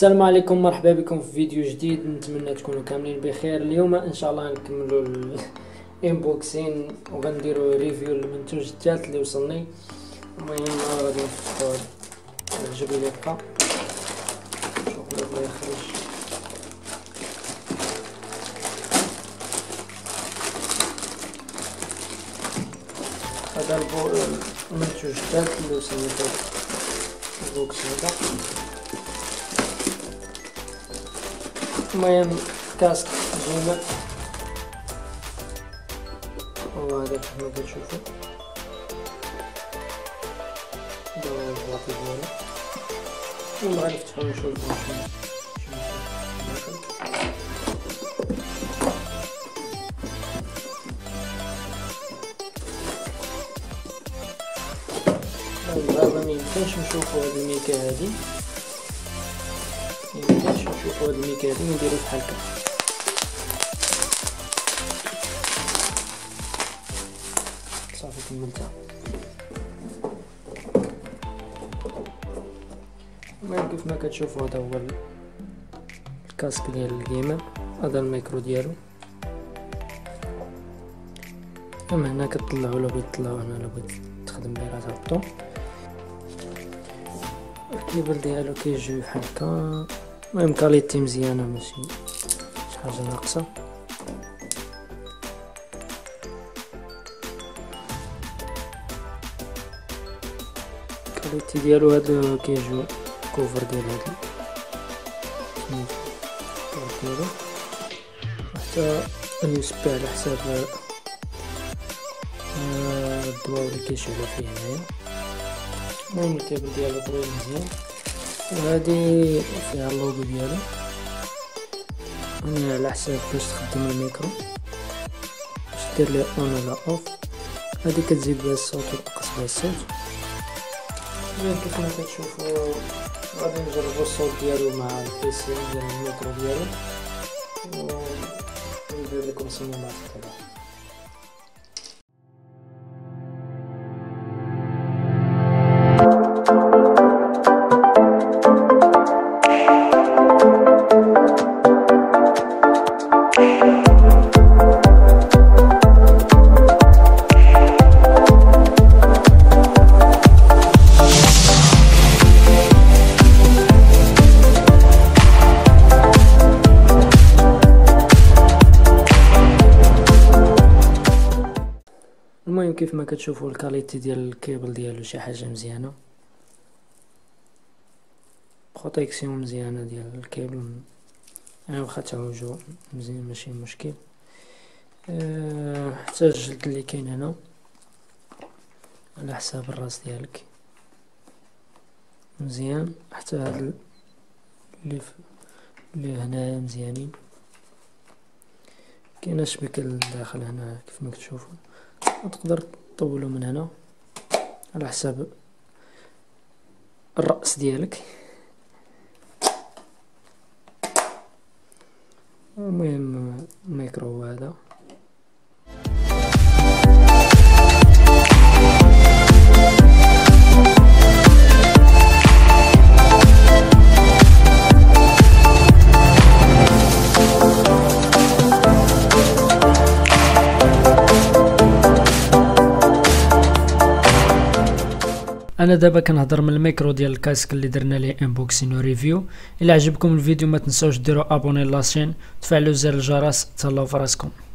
السلام عليكم، مرحبا بكم في فيديو جديد. نتمنى تكونوا كاملين بخير. اليوم ان شاء الله نكملوا الانبوكسين وغنديروا ريفيو للمنتوج الثالث اللي وصلني. المهم غادي نفكوا الجبل اللي بقى، شوفوا بغا يخرج هذا المنتوج الثالث اللي وصلني البوكس هذا. المهم كاسك زوما وهذا كما كتشوفوا دابا البلاطي ديالو، ولا غنفتحو ونشوفو دابا ميمكنش نشوفو هاد الميكا هادي. نشوفوا هاد الميكا هادي نديرو بحال هكا، صافي كملتها. المهم كيف ما كتشوفوا هذا هو الكاسك ديال الجيمر، هذا الميكرو ديالو. اما هنا كتطلعوا لو بغيت تطلعوا، هنا لو بغيت تخدم به راه تهبطوا. الكيبل ديالو كيجي بحال هكا. المهم كاليتي مزيانه، ماشي شي حاجه ناقصه. كاليتي ديالو هادو كيجيو كوفر ديال هادو كوفر، حتى اليسبي على حساب الدواء اللي كيشعلو فيه هنايا. المهم الكابل ديالو طويل مزيان، وهادي فيها اللوغو ديالو هنا على حساب باش تخدم الميكرو، باش دير ليه اون ولا اوف. هادي كتزيد بها الصوت وتنقص بها الصوت. كيفما كتشوفو غادي نجربو الصوت ديالو مع البيسي ديال الميكرو ديالو وندير لكم سينمات دابا. المهم كيف ما كتشوفوا الكاليتي ديال الكيبل ديالو شي حاجه مزيانه، بروتيكسيون مزيانه ديال الكيبل. انا واخا تعوجو مزيان ماشي مشكل. حتى الجلد اللي كاين هنا على حساب الراس ديالك مزيان، حتى هاد اللي هنايا مزيانين. كاينه شبكه لداخل هنا كيف ما كتشوفوا، تقدر تطولو من هنا على حساب الراس ديالك. المهم الميكرو هذا انا دابا كنهضر من الميكرو ديال الكاسك اللي درنا ليه انبوكسين وريفيو. الا عجبكم الفيديو ما تنساوش ديروا ابوني لاشين وتفعلوا زر الجرس. تهلاو فراسكم.